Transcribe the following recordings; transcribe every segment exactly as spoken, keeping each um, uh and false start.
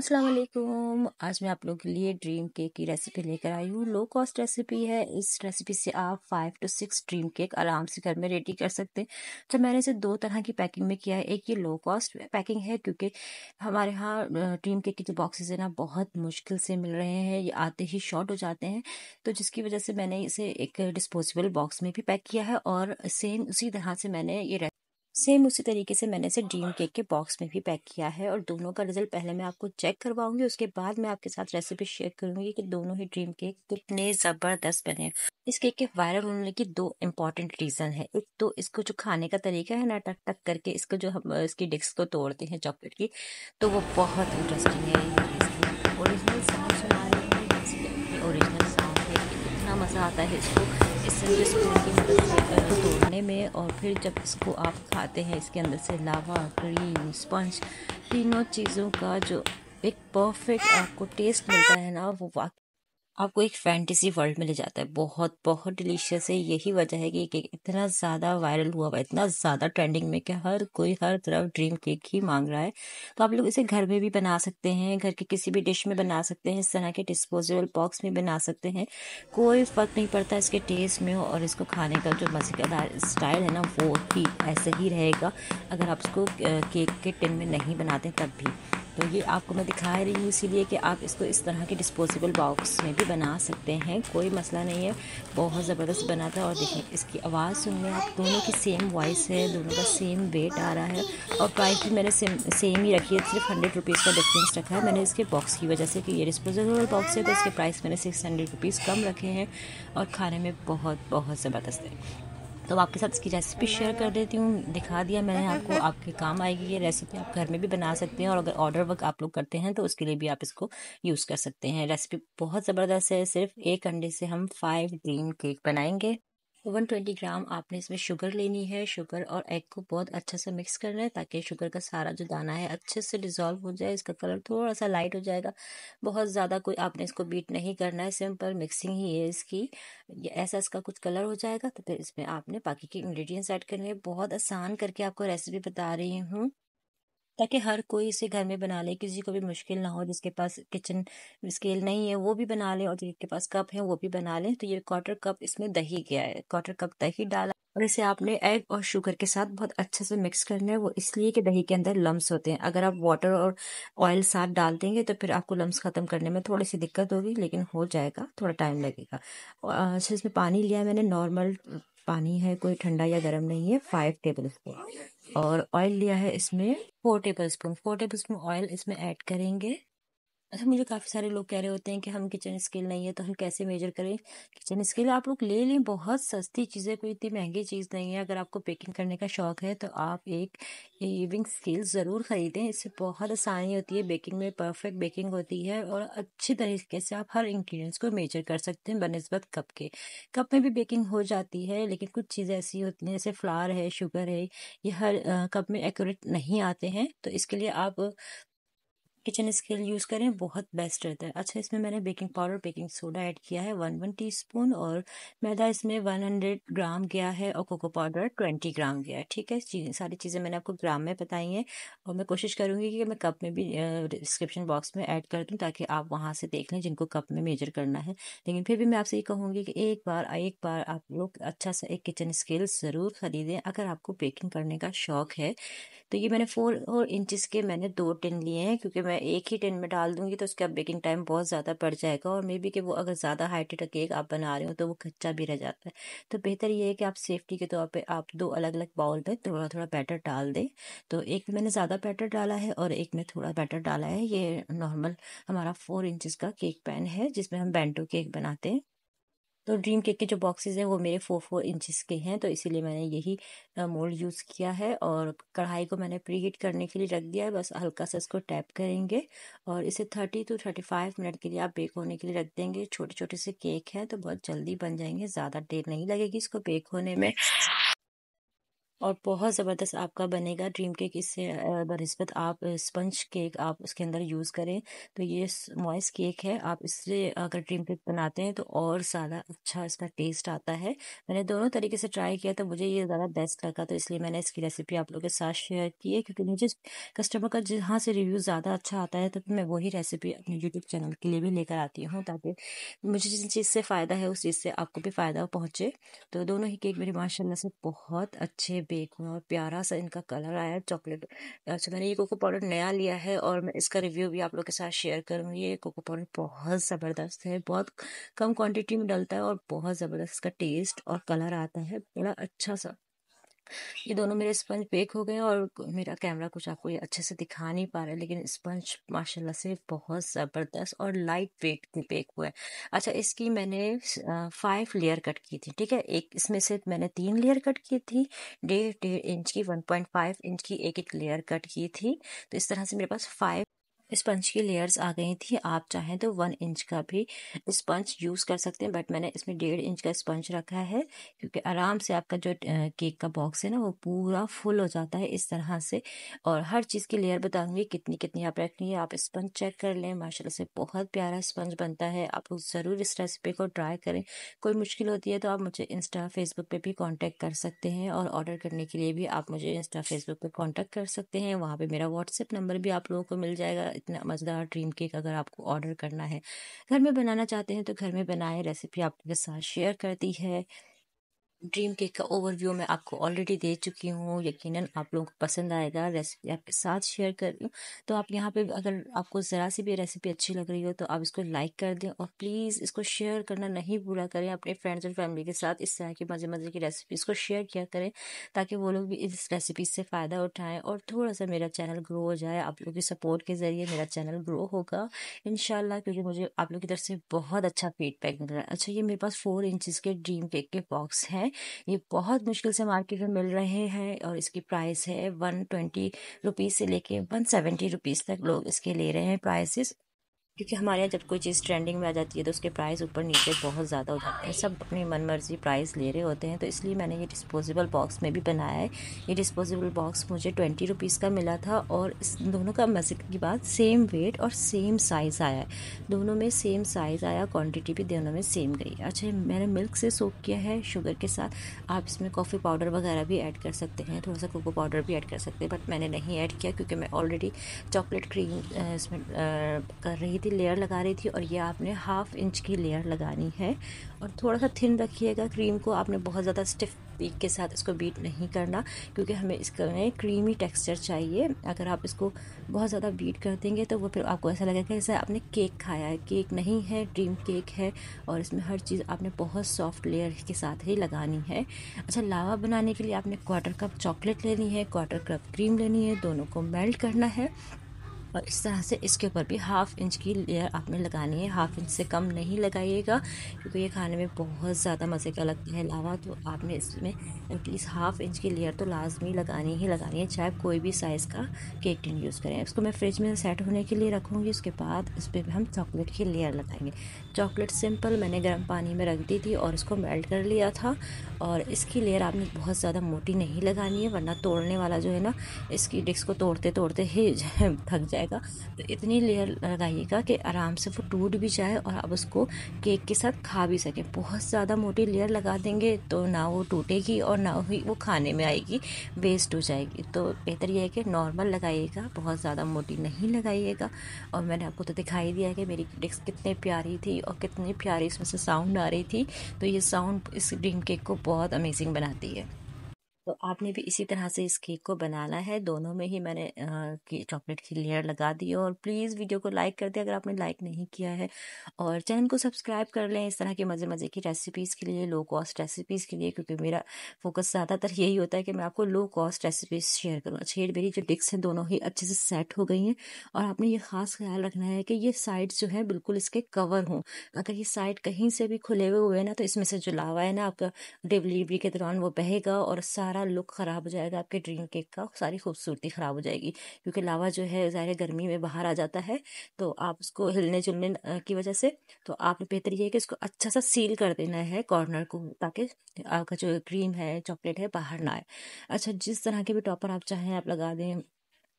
अस्सलाम वालेकुम। आज मैं आप लोगों के लिए ड्रीम केक की रेसिपी लेकर आई हूँ। लो कॉस्ट रेसिपी है। इस रेसिपी से आप five to six dream cake आराम से घर में रेडी कर सकते हैं। तो मैंने इसे दो तरह की पैकिंग में किया है। एक ये लो कॉस्ट पैकिंग है, क्योंकि हमारे यहाँ ड्रीम केक के जो बॉक्सेस हैं ना, बहुत मुश्किल से मिल रहे हैं, ये आते ही शॉर्ट हो जाते हैं। तो जिसकी वजह से मैंने इसे एक डिस्पोजेबल बॉक्स में भी पैक किया है और सेम उसी तरह से मैंने ये सेम उसी तरीके से मैंने इसे ड्रीम केक के बॉक्स में भी पैक किया है। और दोनों का रिजल्ट पहले मैं आपको चेक करवाऊंगी, उसके बाद मैं आपके साथ रेसिपी शेयर करूंगी कि दोनों ही ड्रीम केक कितने ज़बरदस्त बने। इस केक के वायरल होने की दो इम्पॉर्टेंट रीज़न है। एक तो इसको जो खाने का तरीका है ना, टक टक करके इसको जो हम इसकी डिस्क को तोड़ते हैं चॉकलेट की, तो वो बहुत इंटरेस्टिंग है। ओरिजिनल साउंड सुना रही, ओरिजिनल साउंड है, इतना मज़ा आता है इसको तोड़ने में। और फिर जब इसको आप खाते हैं, इसके अंदर से लावा, क्रीम, स्पंज, तीनों चीज़ों का जो एक परफेक्ट आपको टेस्ट मिलता है ना, वो वाकई आपको एक फैंटेसी वर्ल्ड में ले जाता है। बहुत बहुत डिलीशियस है। यही वजह है कि केक इतना ज़्यादा वायरल हुआ हुआ है, इतना ज़्यादा ट्रेंडिंग में कि हर कोई हर तरफ ड्रीम केक ही मांग रहा है। तो आप लोग इसे घर में भी बना सकते हैं, घर के किसी भी डिश में बना सकते हैं, इस तरह के डिस्पोजेबल बॉक्स में बना सकते हैं। कोई फ़र्क नहीं पड़ता इसके टेस्ट में, और इसको खाने का जो मज़ेदार स्टाइल है ना, वो भी ऐसे ही रहेगा अगर आप इसको केक के टिन में नहीं बनाते तब भी। तो ये आपको मैं दिखा रही हूँ इसीलिए कि आप इसको इस तरह के डिस्पोजेबल बॉक्स में भी बना सकते हैं, कोई मसला नहीं है। बहुत ज़बरदस्त बना था। और देखें इसकी आवाज़ सुनने, आप दोनों की सेम वॉइस है, दोनों का सेम वेट आ रहा है। और प्राइस भी मैंने सेम सेम ही रखी है, सिर्फ हंड्रेड रुपीज़ का डिफरेंस रखा है मैंने इसके बॉक्स की वजह से, कि ये डिस्पोजेबल बॉक्स है तो इसके प्राइस मैंने सिक्स हंड्रेड रुपीज़ कम रखे हैं। और खाने में बहुत बहुत ज़बरदस्त है। तो आपके साथ इसकी रेसिपी शेयर कर देती हूँ, दिखा दिया मैंने आपको, आपके काम आएगी ये रेसिपी। आप घर में भी बना सकते हैं, और अगर ऑर्डर वर्क आप लोग करते हैं तो उसके लिए भी आप इसको यूज़ कर सकते हैं। रेसिपी बहुत ज़बरदस्त है। सिर्फ एक अंडे से हम फाइव ड्रीम केक बनाएंगे। एक सौ बीस ग्राम आपने इसमें शुगर लेनी है। शुगर और एग को बहुत अच्छा से मिक्स करना है ताकि शुगर का सारा जो दाना है अच्छे से डिज़ोल्व हो जाए, इसका कलर थोड़ा सा लाइट हो जाएगा। बहुत ज़्यादा कोई आपने इसको बीट नहीं करना है, सिंपल मिक्सिंग ही है इसकी। ऐसा इसका कुछ कलर हो जाएगा तो फिर इसमें आपने बाकी के इंग्रेडिएंट्स ऐड करने हैं। बहुत आसान करके आपको रेसिपी बता रही हूँ ताकि हर कोई इसे घर में बना ले, किसी को भी मुश्किल ना हो। जिसके पास किचन स्केल नहीं है वो भी बना ले, और जिसके पास कप है वो भी बना ले। तो ये क्वार्टर कप इसमें दही गया है, क्वार्टर कप दही डाला, और इसे आपने एग और शुगर के साथ बहुत अच्छे से मिक्स करना है। वो इसलिए कि दही के अंदर लम्स होते हैं, अगर आप वाटर और ऑयल साथ डाल देंगे तो फिर आपको लम्स ख़त्म करने में थोड़ी सी दिक्कत होगी, लेकिन हो जाएगा, थोड़ा टाइम लगेगा। अच्छा, इसमें पानी लिया मैंने, नॉर्मल पानी है, कोई ठंडा या गर्म नहीं है, फाइव टेबल स्पून। और ऑयल लिया है इसमें four tablespoon four tablespoon oil इसमें ऐड करेंगे। अच्छा, मुझे काफ़ी सारे लोग कह रहे होते हैं कि हम किचन स्केल नहीं है तो हम कैसे मेजर करें। किचन स्केल आप लोग ले लें, बहुत सस्ती चीज़ है, कोई इतनी महंगी चीज़ नहीं है। अगर आपको बेकिंग करने का शौक़ है तो आप एक वीविंग स्केल ज़रूर ख़रीदें, इससे बहुत आसानी होती है बेकिंग में, परफेक्ट बेकिंग होती है। और अच्छी तरीके से आप हर इंग्रेडिएंट्स को मेजर कर सकते हैं बनिस्बत कप के। कप में भी बेकिंग हो जाती है, लेकिन कुछ चीज़ें ऐसी होती हैं जैसे फ्लावर है, शुगर है, ये हर कप में एक्यूरेट नहीं आते हैं। तो इसके लिए आप किचन स्केल यूज़ करें, बहुत बेस्ट रहता है। अच्छा, इसमें मैंने baking powder, baking soda add किया है वन वन टीस्पून, और मैदा इसमें वन हंड्रेड ग्राम गया है, और कोको पाउडर ट्वेंटी ग्राम गया है। ठीक है, सारी चीज़ें मैंने आपको ग्राम में बताई हैं, और मैं कोशिश करूँगी कि मैं कप में भी डिस्क्रिप्शन बॉक्स में ऐड कर दूँ ताकि आप वहाँ से देख लें जिनको कप में मेजर करना है। लेकिन फिर भी मैं आपसे ये कहूँगी कि एक बार एक बार आप लोग अच्छा सा एक किचन स्केल ज़रूर ख़रीदें अगर आपको बेकिंग करने का शौक़ है। तो ये मैंने फोर और इंचज़ के मैंने दो टिन लिए हैं, क्योंकि मैं एक ही टिन में डाल दूंगी तो उसका बेकिंग टाइम बहुत ज़्यादा पड़ जाएगा, और मे बी कि वो अगर ज़्यादा हाइटेड केक आप बना रहे हो तो वो कच्चा भी रह जाता है। तो बेहतर ये है कि आप सेफ्टी के तौर पे आप दो अलग अलग बाउल में थोड़ा थोड़ा बैटर डाल दें। तो एक मैंने ज़्यादा बैटर डाला है और एक में थोड़ा बैटर डाला है। ये नॉर्मल हमारा फोर इंचज़ का केक पैन है जिसमें हम बेंटो केक बनाते हैं। तो ड्रीम केक के जो बॉक्सेस हैं वो मेरे फोर फोर इंचेस के हैं, तो इसीलिए मैंने यही मोल्ड यूज़ किया है। और कढ़ाई को मैंने प्री हीट करने के लिए रख दिया है, बस हल्का सा इसको टैप करेंगे और इसे thirty to thirty five minute के लिए आप बेक होने के लिए रख देंगे। छोटे छोटे से केक हैं तो बहुत जल्दी बन जाएंगे, ज़्यादा देर नहीं लगेगी इसको बेक होने में। और बहुत ज़बरदस्त आपका बनेगा ड्रीम केक। इससे अ, बनस्बत आप स्पंज केक आप उसके अंदर यूज़ करें, तो ये मॉइस्ट केक है, आप इससे अगर ड्रीम केक बनाते हैं तो और ज़्यादा अच्छा इसका टेस्ट आता है। मैंने दोनों तरीके से ट्राई किया तो मुझे ये ज़्यादा बेस्ट लगा, तो इसलिए मैंने इसकी रेसिपी आप लोगों के साथ शेयर की है, क्योंकि मुझे कस्टमर का जहाँ से रिव्यू ज़्यादा अच्छा आता है तो मैं वही रेसिपी अपने यूट्यूब चैनल के लिए भी लेकर आती हूँ, ताकि मुझे जिस चीज़ से फ़ायदा है उस चीज़ से आपको भी फ़ायदा पहुँचे। तो दोनों ही केक मेरे माशाल्लाह से बहुत अच्छे बेक हुए और प्यारा सा इनका कलर आया चॉकलेट। अच्छा, मैंने ये कोको पाउडर नया लिया है और मैं इसका रिव्यू भी आप लोगों के साथ शेयर करूँगी। ये कोको पाउडर बहुत ज़बरदस्त है, बहुत कम क्वांटिटी में डलता है और बहुत ज़बरदस्त इसका टेस्ट और कलर आता है, बड़ा अच्छा सा। ये दोनों मेरे स्पंज बेक हो गए और मेरा कैमरा कुछ आपको ये अच्छे से दिखा नहीं पा रहा है, लेकिन स्पंज माशाल्लाह से बहुत ज़बरदस्त और लाइट वेट में बेक हुआ है। अच्छा, इसकी मैंने फाइव लेयर कट की थी, ठीक है, एक इसमें से मैंने तीन लेयर कट की थी, डेढ़ डेढ़ इंच की, वन पॉइंट फाइव इंच की एक एक लेयर कट की थी। तो इस तरह से मेरे पास फाइव स्पंज की लेयर्स आ गई थी। आप चाहें तो वन इंच का भी स्पंज यूज़ कर सकते हैं, बट मैंने इसमें डेढ़ इंच का स्पंज रखा है, क्योंकि आराम से आपका जो केक का बॉक्स है ना वो पूरा फुल हो जाता है इस तरह से। और हर चीज़ की लेयर बताऊंगी कितनी कितनी आप रखनी है, आप स्पंज चेक कर लें। माशाल्लाह से बहुत प्यारा स्पंज बनता है, आप ज़रूर इस रेसिपी को ट्राई करें। कोई मुश्किल होती है तो आप मुझे इंस्टा फेसबुक पर भी कॉन्टैक्ट कर सकते हैं, और ऑर्डर करने के लिए भी आप मुझे इंस्टा फेसबुक पर कॉन्टैक्ट कर सकते हैं, वहाँ पर मेरा व्हाट्सएप नंबर भी आप लोगों को मिल जाएगा। इतना मज़ेदार ड्रीम केक अगर आपको ऑर्डर करना है, घर में बनाना चाहते हैं तो घर में बनाएं। रेसिपी आपके साथ शेयर करती है। ड्रीम केक का ओवरव्यू मैं आपको ऑलरेडी दे चुकी हूँ, यकीनन आप लोगों को पसंद आएगा। रेसिपी आपके साथ शेयर कर रही हूँ, तो आप यहाँ पे अगर आपको ज़रा सी भी रेसिपी अच्छी लग रही हो तो आप इसको लाइक कर दें और प्लीज़ इसको शेयर करना नहीं भूला करें अपने फ्रेंड्स और फैमिली के साथ। इस तरह की मज़े मज़े की रेसिपीज़ को शेयर किया करें, ताकि वो लोग भी इस रेसिपी से फ़ायदा उठाएँ और थोड़ा सा मेरा चैनल ग्रो हो जाए। आप लोगों की सपोर्ट के ज़रिए मेरा चैनल ग्रो होगा इंशाल्लाह, क्योंकि मुझे आप लोग की तरफ से बहुत अच्छा फीडबैक मिल रहा है। अच्छा, ये मेरे पास फोर इंचज़ के ड्रीम केक के बॉक्स हैं, ये बहुत मुश्किल से मार्केट में मिल रहे हैं, और इसकी प्राइस है वन ट्वेंटी रुपीज़ से लेके वन सेवेंटी रुपीज़ तक लोग इसके ले रहे हैं प्राइसेस, क्योंकि हमारे यहाँ जब कोई चीज़ ट्रेंडिंग में आ जाती है तो उसके प्राइस ऊपर नीचे बहुत ज़्यादा हो जाते हैं, सब अपनी मन मर्जी प्राइस ले रहे होते हैं। तो इसलिए मैंने ये डिस्पोजेबल बॉक्स में भी बनाया है। ये डिस्पोजेबल बॉक्स मुझे ट्वेंटी रुपीज़ का मिला था, और इस दोनों का मजे की बात सेम वेट और सेम साइज़ आया है, दोनों में सेम साइज़ आया, क्वान्टिटी भी दोनों में सेम गई। अच्छा, मैंने मिल्क से सोक किया है शुगर के साथ, आप इसमें कॉफ़ी पाउडर वगैरह भी ऐड कर सकते हैं, थोड़ा सा कोको पाउडर भी ऐड कर सकते हैं, बट मैंने नहीं ऐड किया क्योंकि मैं ऑलरेडी चॉकलेट क्रीम इसमें कर रही थी, लेयर लगा रही थी। और ये आपने हाफ इंच की लेयर लगानी है, और थोड़ा सा थिन रखिएगा क्रीम को, आपने बहुत ज़्यादा स्टिफ बीट के साथ इसको बीट नहीं करना, क्योंकि हमें इसका क्रीमी टेक्सचर चाहिए। अगर आप इसको बहुत ज़्यादा बीट कर देंगे तो वो फिर आपको ऐसा लगेगा जैसे आपने केक खाया है, केक नहीं है, ड्रीम केक है, और इसमें हर चीज़ आपने बहुत सॉफ्ट लेयर के साथ ही लगानी है। अच्छा, लावा बनाने के लिए आपने क्वार्टर कप चॉकलेट लेनी है, क्वार्टर कप क्रीम लेनी है, दोनों को मेल्ट करना है, और इस तरह से इसके ऊपर भी हाफ़ इंच की लेयर आपने लगानी है। हाफ इंच से कम नहीं लगाइएगा, क्योंकि ये खाने में बहुत ज़्यादा मज़े का लगता है लावा, तो आपने इसमें एटलीस्ट हाफ इंच की लेयर तो लाजमी लगानी ही लगानी है, चाहे कोई भी साइज़ का केक टिन यूज़ करें। इसको मैं फ्रिज में सेट होने के लिए रखूँगी, उसके बाद इस पर हम चॉकलेट की लेयर लगाएंगे। चॉकलेट सिंपल मैंने गर्म पानी में रख दी थी और उसको मेल्ट कर लिया था, और इसकी लेयर आपने बहुत ज़्यादा मोटी नहीं लगानी है, वरना तोड़ने वाला जो है ना इसकी डिस्क को तोड़ते तोड़ते ही थक जाए। तो इतनी लेयर लगाइएगा कि आराम से वो टूट भी जाए और आप उसको केक के साथ खा भी सकें। बहुत ज़्यादा मोटी लेयर लगा देंगे तो ना वो टूटेगी और ना ही वो खाने में आएगी, वेस्ट हो जाएगी। तो बेहतर यह है कि नॉर्मल लगाइएगा, बहुत ज़्यादा मोटी नहीं लगाइएगा। और मैंने आपको तो दिखाई दिया कि मेरी डिस्क कितनी प्यारी थी और कितनी प्यारी इसमें से साउंड आ रही थी, तो ये साउंड इस ड्रीम केक को बहुत अमेजिंग बनाती है। तो आपने भी इसी तरह से इस केक को बनाना है। दोनों में ही मैंने चॉकलेट की लेयर लगा दी है, और प्लीज़ वीडियो को लाइक कर दें अगर आपने लाइक नहीं किया है, और चैनल को सब्सक्राइब कर लें इस तरह के मज़े मज़े की रेसिपीज़ के लिए, लो कॉस्ट रेसिपीज़ के लिए, क्योंकि मेरा फोकस ज़्यादातर यही होता है कि मैं आपको लो कॉस्ट रेसिपीज़ शेयर करूँ। अच्छा, ये मेरी जो डिस्क हैं दोनों ही अच्छे से सेट हो गई हैं, और आपने ये ख़ास ख्याल रखना है कि ये साइड जो है बिल्कुल इसके कवर हों। अगर ये साइड कहीं से भी खुले हुए हुए ना तो इसमें से जो लावा है ना आपका डिलीवरी के दौरान वो बहेगा और सारा सारा लुक ख़राब हो जाएगा, आपके ड्रीम केक का सारी खूबसूरती ख़राब हो जाएगी, क्योंकि लावा जो है ज़ाहिर गर्मी में बाहर आ जाता है तो आप उसको हिलने जुलने की वजह से, तो आपने बेहतर ये है कि इसको अच्छा सा सील कर देना है कॉर्नर को, ताकि आपका जो क्रीम है चॉकलेट है बाहर ना आए। अच्छा, जिस तरह के भी टॉपर आप चाहें आप लगा दें।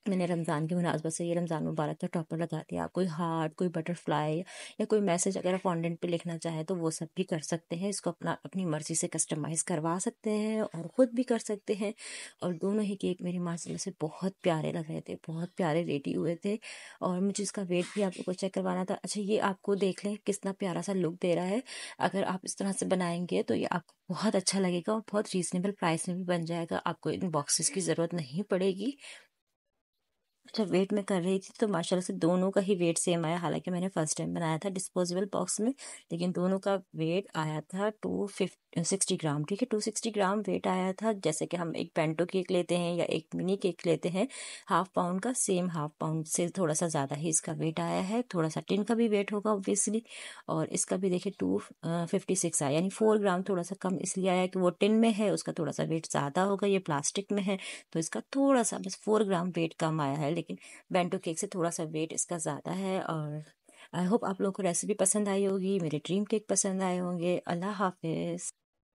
मैंने रमज़ान की मुनासबत से ये रमज़ान मुबारक का टॉपर लगा दिया। कोई हार्ट, कोई बटरफ्लाई या कोई मैसेज अगर फॉन्डेंट पे लिखना चाहे तो वो सब भी कर सकते हैं। इसको अपना अपनी मर्ज़ी से कस्टमाइज़ करवा सकते हैं और ख़ुद भी कर सकते हैं। और दोनों ही केक मेरी माशाल्लाह से बहुत प्यारे लग रहे थे, बहुत प्यारे रेडी हुए थे और मुझे इसका वेट भी आप लोग को चेक करवाना था। अच्छा, ये आपको देख लें कितना प्यारा सा लुक दे रहा है। अगर आप इस तरह से बनाएंगे तो ये आपको बहुत अच्छा लगेगा और बहुत रीज़नेबल प्राइस में भी बन जाएगा, आपको इन बॉक्सेस की ज़रूरत नहीं पड़ेगी। अच्छा, वेट में कर रही थी तो माशाल्लाह से दोनों का ही वेट सेम आया। हालांकि मैंने फ़र्स्ट टाइम बनाया था डिस्पोजेबल बॉक्स में, लेकिन दोनों का वेट आया था टू फिफ्टी सिक्सटी ग्राम ठीक है टू सिक्सटी ग्राम वेट आया था। जैसे कि हम एक पेंटो केक लेते हैं या एक मिनी केक लेते हैं हाफ़ पाउंड का, सेम हाफ़ पाउंड से थोड़ा सा ज़्यादा ही इसका वेट आया है। थोड़ा सा टिन का भी वेट होगा ऑब्वियसली, और इसका भी देखिए टू फिफ्टी सिक्स आया, यानी फ़ोर ग्राम थोड़ा सा कम इसलिए आया कि वो टिन में है, उसका थोड़ा सा वेट ज़्यादा होगा। ये प्लास्टिक में है तो इसका थोड़ा सा बस फोर ग्राम वेट कम आया है, लेकिन बेंटो केक से थोड़ा सा वेट इसका ज़्यादा है। और आई होप आप लोगों को रेसिपी पसंद आई होगी, मेरे ड्रीम केक पसंद आए होंगे। अल्लाह हाफिज़।